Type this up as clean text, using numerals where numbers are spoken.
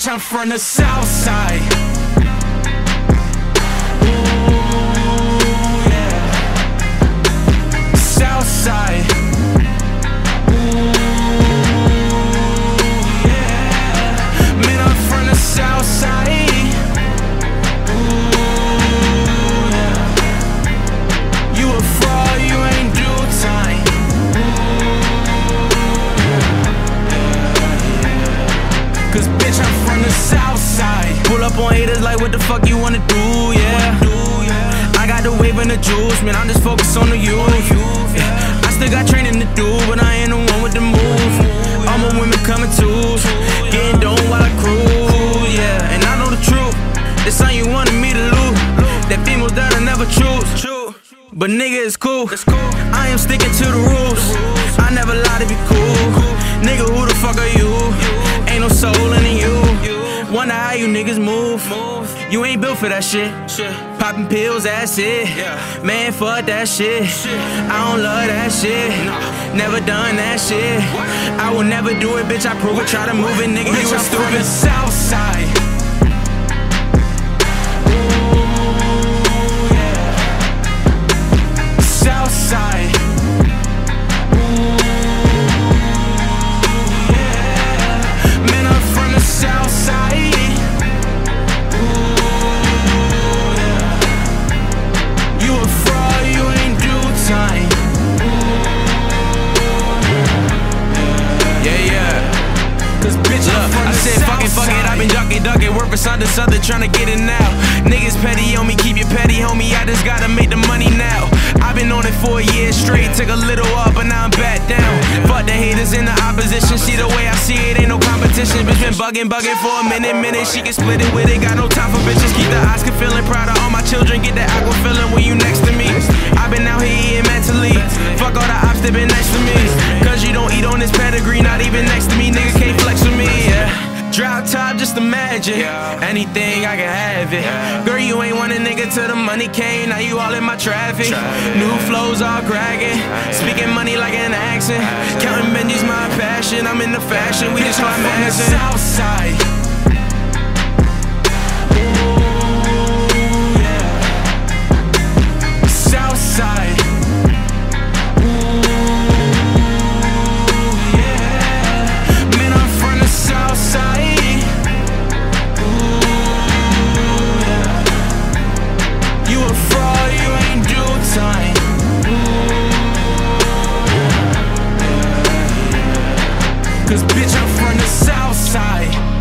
bitch, I'm from the south side. Ooh, yeah. South side. Ooh, yeah. Man, I'm from the south side. Ooh, yeah. You a fraud, you ain't due time. Cause bitch, I'm from the south side. Pull up on haters like what the fuck you wanna do, yeah. I got the wave and the juice, man, I'm just focused on the youth. I still got training to do, but I ain't the one with the move. All my women coming too, getting done while I cruise, yeah. And I know the truth, this how you wanted me to lose. That females that I never choose, but nigga, it's cool. I am sticking to the rules, I never lie to be cool. Nigga, who the fuck are you? Ain't no soul in you. Wonder how you niggas move. You ain't built for that shit. Popping pills, that's it. Man, fuck that shit. I don't love that shit. Never done that shit. I will never do it, bitch. I prove it. Try to move it, nigga. You a stupid south side. Ooh, yeah. South side. Side to southern, tryna get it now. Niggas petty on me, keep your petty, homie. I just gotta make the money now. I've been on it for a year straight, took a little up, but now I'm back down. Fuck the haters in the opposition. See the way I see it, ain't no competition. Bitch been bugging for a minute. She can split it with it, got no time for bitches. Keep the Oscar feeling, proud of all my children. Get that aqua feeling when you next to me. I've been out here eating mentally. Fuck all the ops that been next to me. Cause you don't eat on this pedigree, not even next to me. Nigga can't flex with me, yeah. Drop top, just imagine, anything I can have it. Girl, you ain't want a nigga till the money came, now you all in my traffic. New flows all cracking, speaking money like an accent. Counting menus, my passion, I'm in the fashion, we just hot mashing. South side. Ooh, yeah. South side. Cause bitch, I'm from the south side.